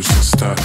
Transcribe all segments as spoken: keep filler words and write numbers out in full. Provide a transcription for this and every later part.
Start.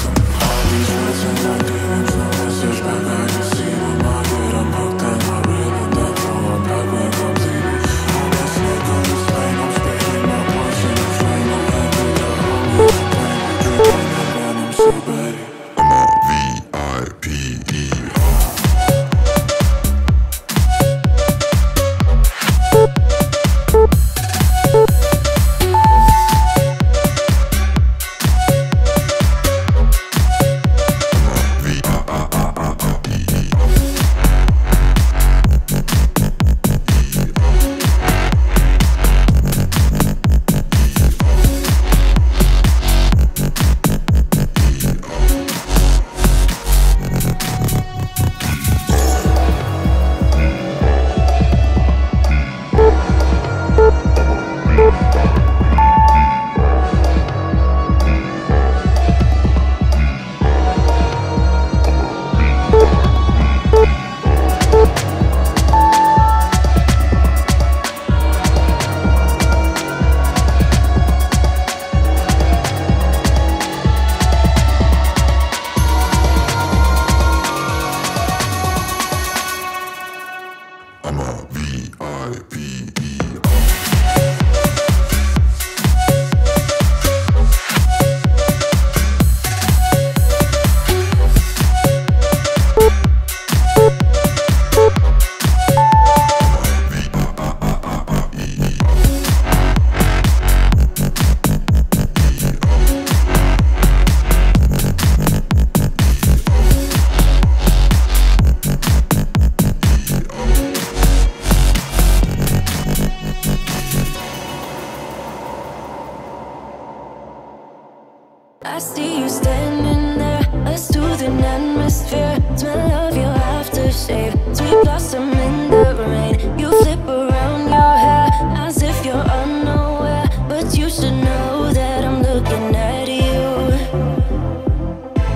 I see you standing there, a soothing atmosphere, smell of your aftershave, sweet blossom in the rain. You flip around your hair as if you're unaware, but you should know that I'm looking at you.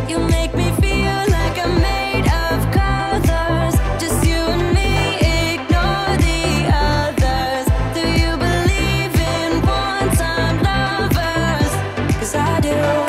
You make me feel like I'm made of colors, just you and me, ignore the others. Do you believe in one-time lovers? 'Cause I do.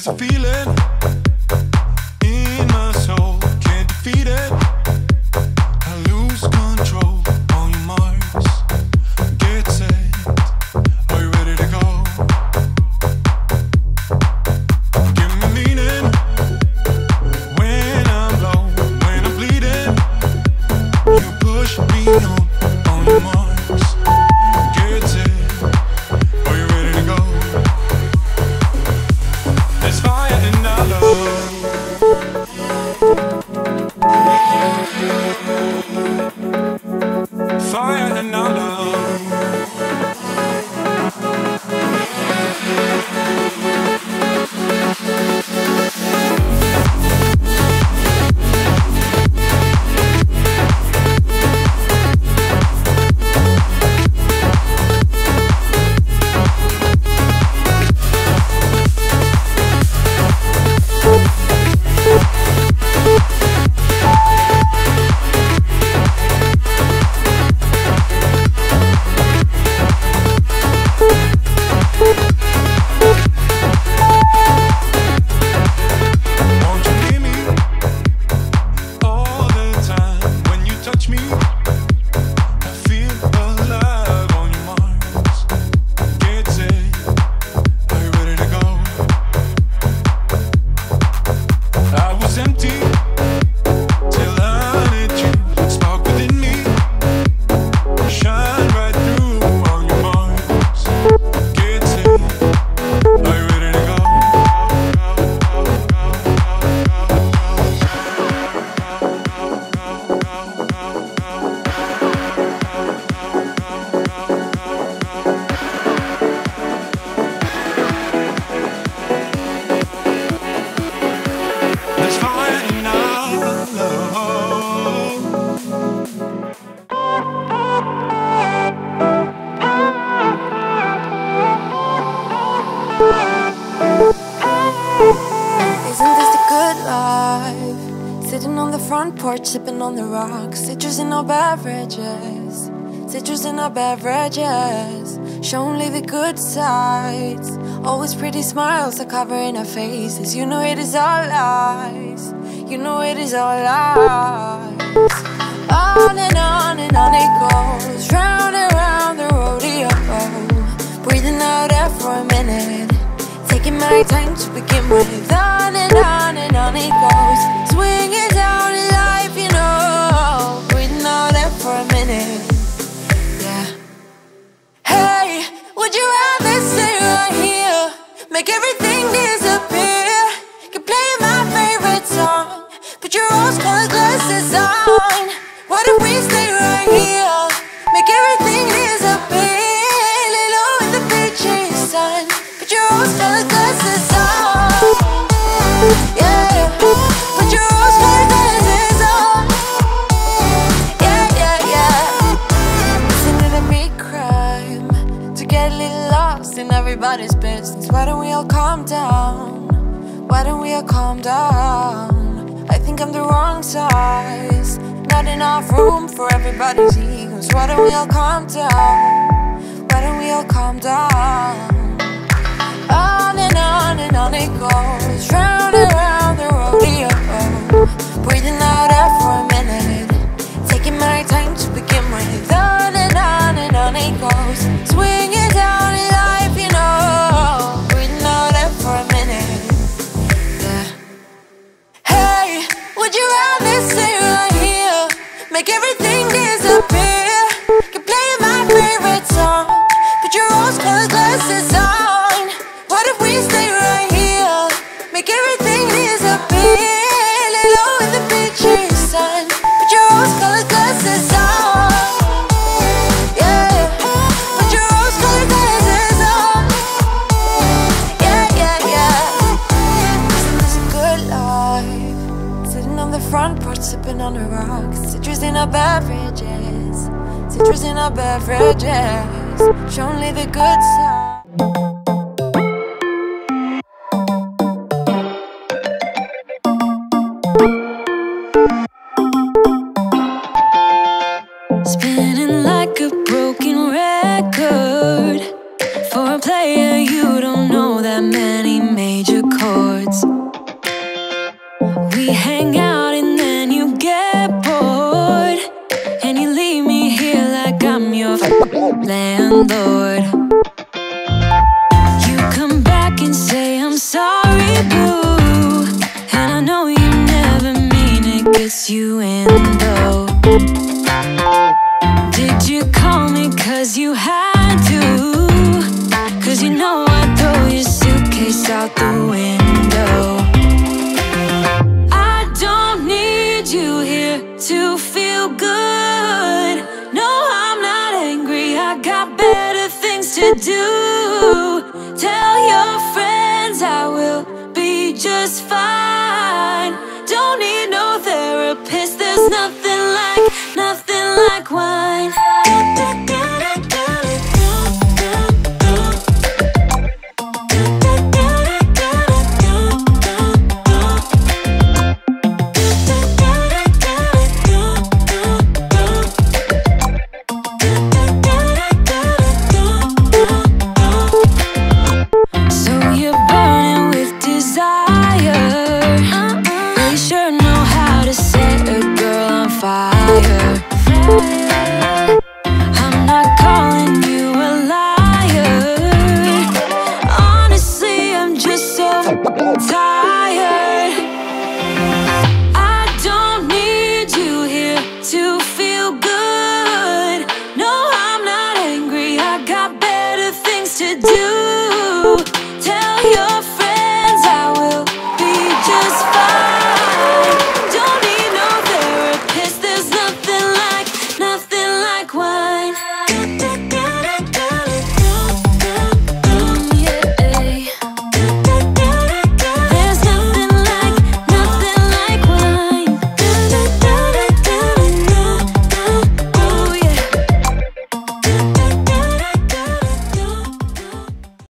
There's a feeling in my soul, can't defeat it. I lose control. On your marks, get set. Are you ready to go? Give me meaning when I'm low, when I'm bleeding. You push me on. On your marks, get set. Are you ready to go? There's fire in our love. Fire in our love. Sitting on the front porch, sipping on the rocks. Citrus in our beverages, citrus in our beverages. Show 'em the good sides. Always pretty smiles are covering our faces. You know it is all lies. You know it is all lies. On and on and on it goes, round and round the rodeo. Breathing out air for a minute, taking my time to begin with. On and on and on it goes. Swing it down in life, you know. Breathing all that for a minute. Yeah. Hey, would you rather stay right here? Make everything disappear. Can play my favorite song. Put your rose-colored glasses on. Why don't we stay right here? Make everything disappear. Lay low in the beachy sun. Put your rose-colored glasses on. Yeah. Everybody's business. Why don't we all calm down? Why don't we all calm down? I think I'm the wrong size. Not enough room for everybody's egos. Why don't we all calm down? Why don't we all calm down? On and on and on it goes, round and round the rodeo. Breathing out air for a minute, taking my time to begin with. On and on and on it goes, swing it down in life, you know. Breathing out air for a minute, yeah. Hey, would you rather stay right here? Make everything disappear. Can play my favorite song. Put your rose-colored glasses on. Sipping on the rocks, citrus in our beverages, citrus in our beverages. Show only the good side. Player, you don't know that many major chords. We hang out and then you get bored, and you leave me here like I'm your landlord. You come back and say I'm sorry, boo, and I know you never mean it, gets you in though. Did you call me cause you had to? Cause you know I throw your suitcase out the window. To feel good, no, I'm not angry, I got better things to do. Tell your friends I will be just fine. Don't need no therapist, there's nothing